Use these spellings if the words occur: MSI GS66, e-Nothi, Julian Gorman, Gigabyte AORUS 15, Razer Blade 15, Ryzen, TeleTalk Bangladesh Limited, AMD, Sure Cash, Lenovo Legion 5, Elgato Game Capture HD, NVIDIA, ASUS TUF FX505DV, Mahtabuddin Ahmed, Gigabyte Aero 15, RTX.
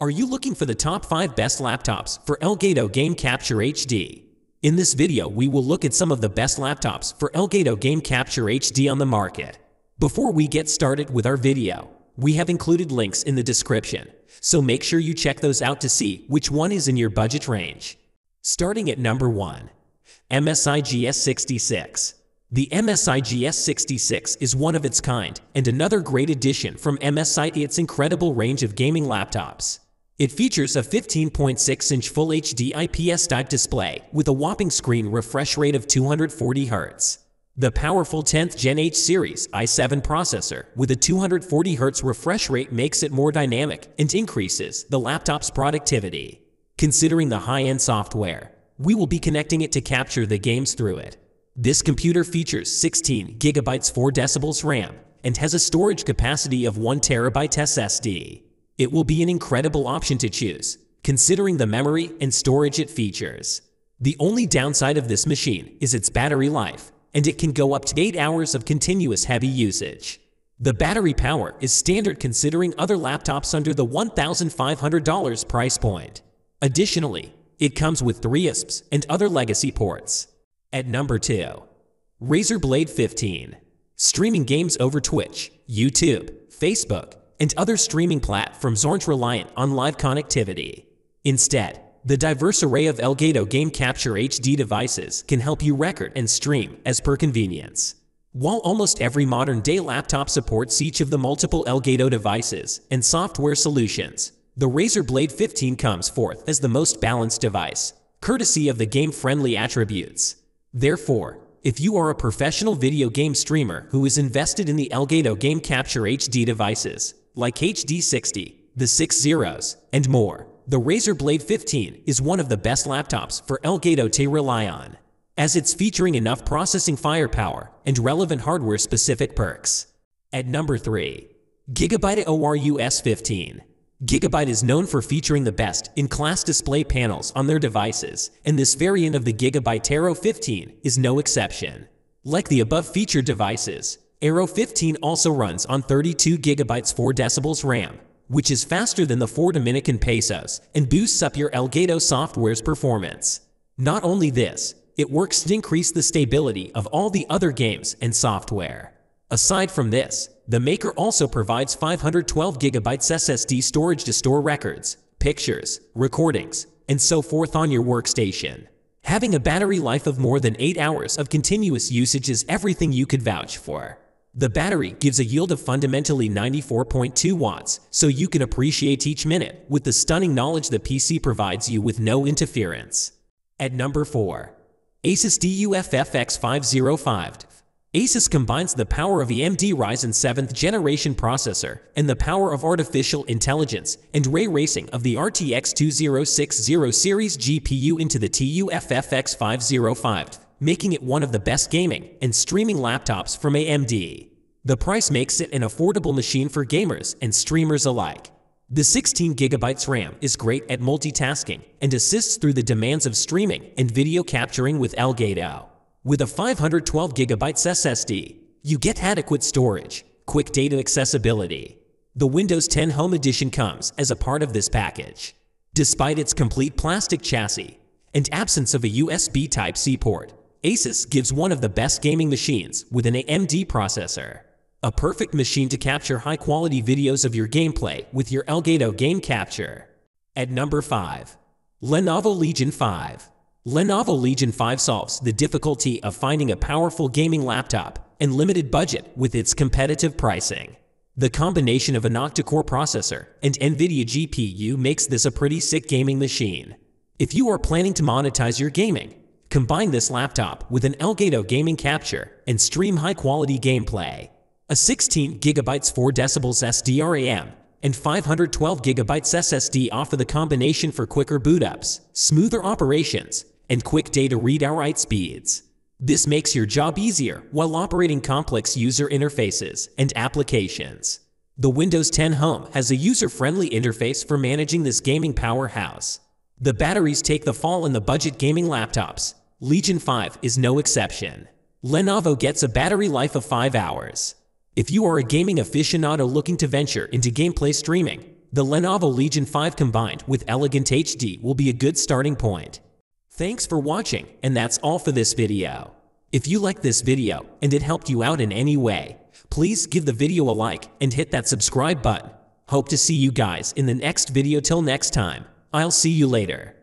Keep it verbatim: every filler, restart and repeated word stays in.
Are you looking for the top five best laptops for Elgato Game Capture H D? In this video, we will look at some of the best laptops for Elgato Game Capture H D on the market. Before we get started with our video, we have included links in the description, so make sure you check those out to see which one is in your budget range. Starting at number one, M S I G S sixty-six. The M S I G S sixty-six is one of its kind and another great addition from M S I to its incredible range of gaming laptops. It features a fifteen point six inch Full H D I P S type display with a whopping screen refresh rate of two hundred forty hertz. The powerful tenth gen H series i seven processor with a two hundred forty hertz refresh rate makes it more dynamic and increases the laptop's productivity. Considering the high-end software, we will be connecting it to capture the games through it. This computer features sixteen gigabytes four decibels RAM and has a storage capacity of one terabyte S S D. It will be an incredible option to choose, considering the memory and storage it features. The only downside of this machine is its battery life, and it can go up to eight hours of continuous heavy usage. The battery power is standard considering other laptops under the one thousand five hundred dollar price point. Additionally, it comes with three U S Bs and other legacy ports. At number two, Razer Blade fifteen. Streaming games over Twitch, YouTube, Facebook, and other streaming platforms aren't reliant on live connectivity. Instead, the diverse array of Elgato Game Capture H D devices can help you record and stream as per convenience. While almost every modern-day laptop supports each of the multiple Elgato devices and software solutions, the Razer Blade fifteen comes forth as the most balanced device, courtesy of the game-friendly attributes. Therefore, if you are a professional video game streamer who is invested in the Elgato Game Capture H D devices, like H D sixty, the six zeros, and more, the Razer Blade fifteen is one of the best laptops for Elgato to rely on, as it's featuring enough processing firepower and relevant hardware-specific perks. At number three, Gigabyte AORUS fifteen. Gigabyte is known for featuring the best-in-class display panels on their devices, and this variant of the Gigabyte Aero fifteen is no exception. Like the above-featured devices, Aero fifteen also runs on thirty-two gigabytes four decibels RAM, which is faster than the four Dominican pesos and boosts up your Elgato software's performance. Not only this, it works to increase the stability of all the other games and software. Aside from this, the maker also provides five hundred twelve gigabyte S S D storage to store records, pictures, recordings, and so forth on your workstation. Having a battery life of more than eight hours of continuous usage is everything you could vouch for. The battery gives a yield of fundamentally ninety-four point two watts, so you can appreciate each minute with the stunning knowledge the P C provides you with no interference. At number four, ASUS TUF F X five oh five D V. ASUS combines the power of A M D Ryzen seventh generation processor and the power of artificial intelligence and ray tracing of the R T X twenty sixty series G P U into the TUF F X five oh five, making it one of the best gaming and streaming laptops from A M D. The price makes it an affordable machine for gamers and streamers alike. The sixteen gigabyte RAM is great at multitasking and assists through the demands of streaming and video capturing with Elgato. With a five hundred twelve gigabyte S S D, you get adequate storage, quick data accessibility. The Windows ten Home Edition comes as a part of this package. Despite its complete plastic chassis and absence of a U S B Type C port, ASUS gives one of the best gaming machines with an A M D processor. A perfect machine to capture high-quality videos of your gameplay with your Elgato Game Capture. At number five, Lenovo Legion five. Lenovo Legion five solves the difficulty of finding a powerful gaming laptop and limited budget with its competitive pricing. The combination of an octa-core processor and NVIDIA G P U makes this a pretty sick gaming machine. If you are planning to monetize your gaming, combine this laptop with an Elgato Gaming Capture and stream high-quality gameplay. A sixteen gigabyte four decibels S D RAM and five hundred twelve gigabyte S S D offer the combination for quicker boot-ups, smoother operations, and quick data read-write speeds. This makes your job easier while operating complex user interfaces and applications. The Windows ten Home has a user-friendly interface for managing this gaming powerhouse. The batteries take the fall in the budget gaming laptops. Legion five is no exception. Lenovo gets a battery life of five hours. If you are a gaming aficionado looking to venture into gameplay streaming, The Lenovo Legion five combined with Elegant H D will be a good starting point. Thanks for watching, and that's all for this video. If you liked this video and it helped you out in any way, please give the video a like and hit that subscribe button. Hope to see you guys in the next video. Till next time, I'll see you later.